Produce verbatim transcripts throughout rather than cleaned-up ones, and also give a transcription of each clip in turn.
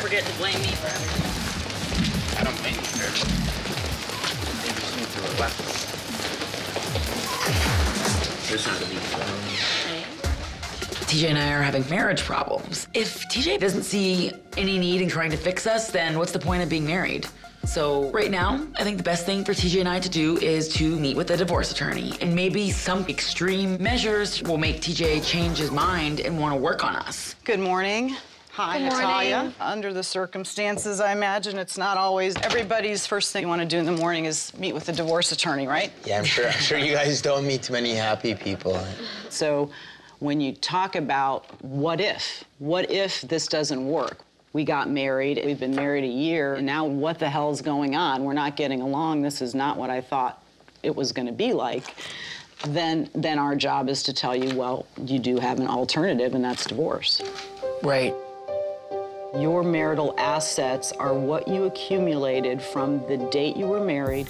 don't forget to blame me for everything. I don't blame you for everything. They just need to relax. This is the beat. Hey. T J and I are having marriage problems. If T J doesn't see any need in trying to fix us, then what's the point of being married? So right now, I think the best thing for T J and I to do is to meet with a divorce attorney, and maybe some extreme measures will make T J change his mind and want to work on us. Good morning. Hi, Natalya. Under the circumstances, I imagine it's not always everybody's first thing you want to do in the morning is meet with a divorce attorney, right? Yeah, I'm sure, I'm sure you guys don't meet too many happy people. So when you talk about what if, what if this doesn't work? We got married, we've been married a year, and now what the hell's going on? We're not getting along, this is not what I thought it was gonna be like. Then, then our job is to tell you, well, you do have an alternative, and that's divorce. Right. Your marital assets are what you accumulated from the date you were married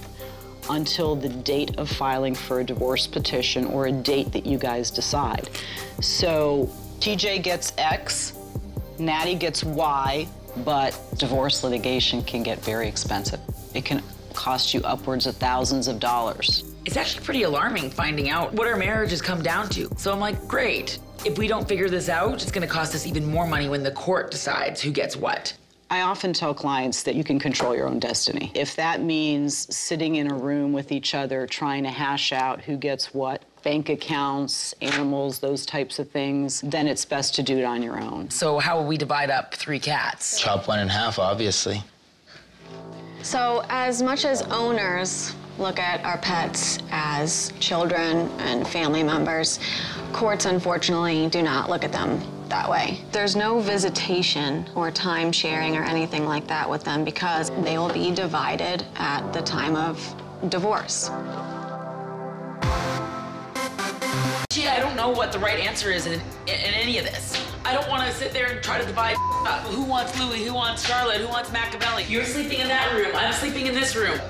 until the date of filing for a divorce petition or a date that you guys decide. So T J gets X, Natty gets Y, but divorce litigation can get very expensive. It can cost you upwards of thousands of dollars. It's actually pretty alarming finding out what our marriage has come down to. So I'm like, great. If we don't figure this out, it's gonna cost us even more money when the court decides who gets what. I often tell clients that you can control your own destiny. If that means sitting in a room with each other, trying to hash out who gets what, bank accounts, animals, those types of things, then it's best to do it on your own. So how will we divide up three cats? Chop one in half, obviously. So as much as owners look at our pets as children and family members, courts, unfortunately, do not look at them that way. There's no visitation or time sharing or anything like that with them because they will be divided at the time of divorce. I don't know what the right answer is in, in, in any of this. I don't want to sit there and try to divide up. Who wants Louie? Who wants Charlotte? Who wants Machiavelli? You're sleeping in that room. I'm sleeping in this room.